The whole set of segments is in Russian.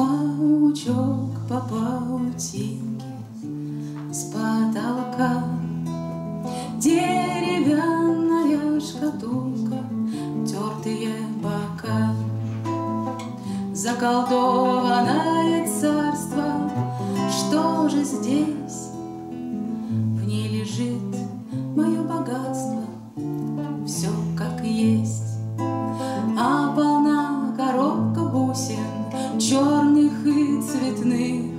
паучок по паутинке с потолка. Деревянная шкатулка, тертые бока, заколдованное царство. Что же здесь? В ней лежит мое богатство, все как есть. А полна коробка бусин, черных и цветных.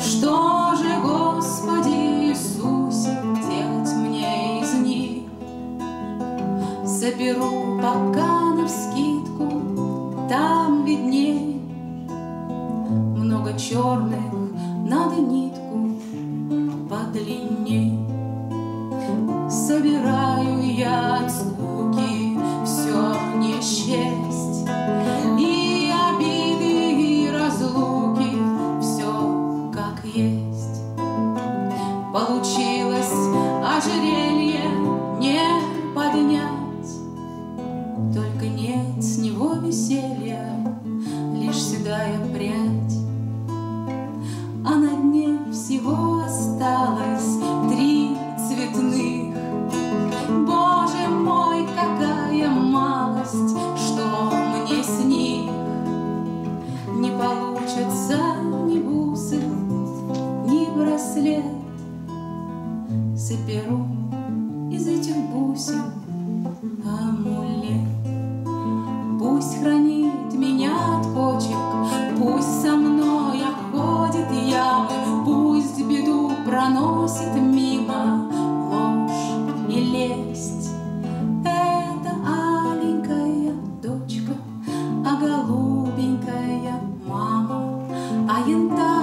Что же, Господи Иисусе, делать мне из них? Соберу пока навскидку, там видней. Много черных, надо нитку подлинней. Собираю я от скуки все несчастье и обиды, и разлуки, все как есть. Получилось ожерелье не поднять, только нет с него веселья, лишь седая прядь. А на дне всего осталось три цветных. Боже мой, какая малость, что мне с них? Не получится ни бусы, ни браслет. Соберу из этих бусин амулет. Пусть хранит меня от кочек, пусть со мной обходит ямы, пусть беду проносит мимо. Ложь и лесть — это аленькая дочка, а голубенькая мама, а янтарь